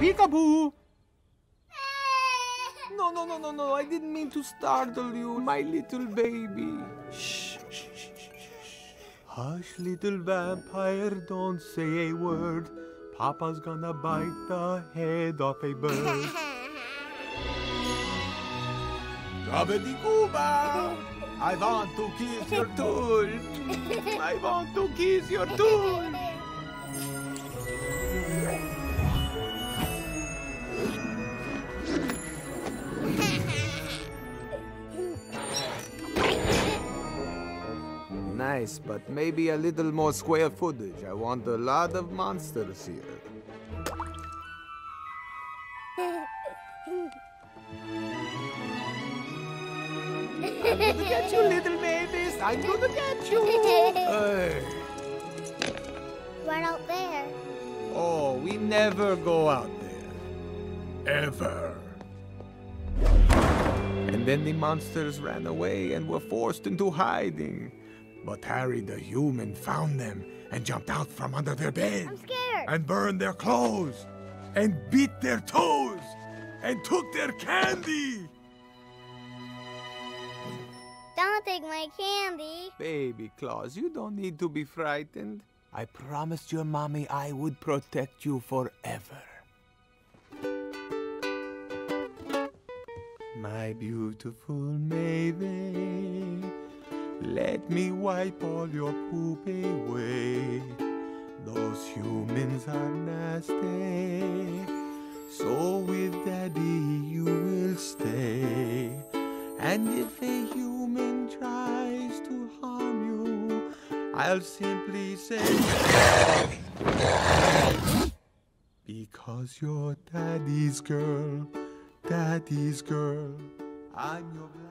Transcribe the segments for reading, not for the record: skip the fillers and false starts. Peekaboo! No, I didn't mean to startle you, my little baby. Shh, shh, shh, shh. Hush, little vampire, don't say a word. Papa's gonna bite the head off a bird. Gabadicooba! I want to kiss your tool. I want to kiss your tool. Nice, but maybe a little more square footage. I want a lot of monsters here. I'm gonna get you, little Mavis. I'm gonna get you. Hey. Right out there. Oh, we never go out there. Ever. And then the monsters ran away and were forced into hiding. But Harry the human found them and jumped out from under their bed. I'm scared. And burned their clothes. And beat their toes. And took their candy. Don't take my candy. Baby Claus, you don't need to be frightened. I promised your mommy I would protect you forever. My beautiful Mavis. Let me wipe all your poop away. Those humans are nasty. So with Daddy you will stay. And if a human tries to harm you, I'll simply say, because you're Daddy's girl, Daddy's girl, I'm your blood.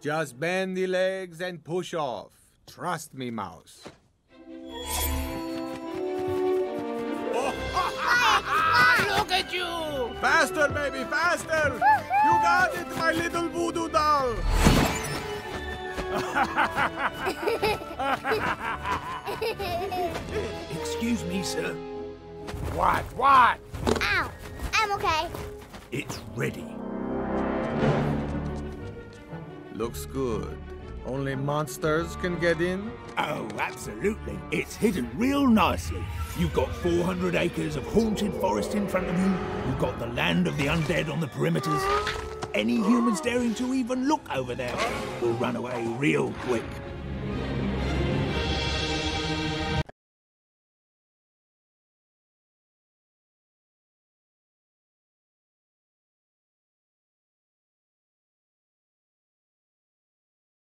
Just bend the legs and push off. Trust me, Mouse. Ah, look at you! Faster, baby, faster! You got it, my little voodoo doll! Excuse me, sir. What? What? Ow! I'm okay. It's ready. Looks good. Only monsters can get in? Oh, absolutely. It's hidden real nicely. You've got 400 acres of haunted forest in front of you. You've got the land of the undead on the perimeters. Any humans daring to even look over there will run away real quick.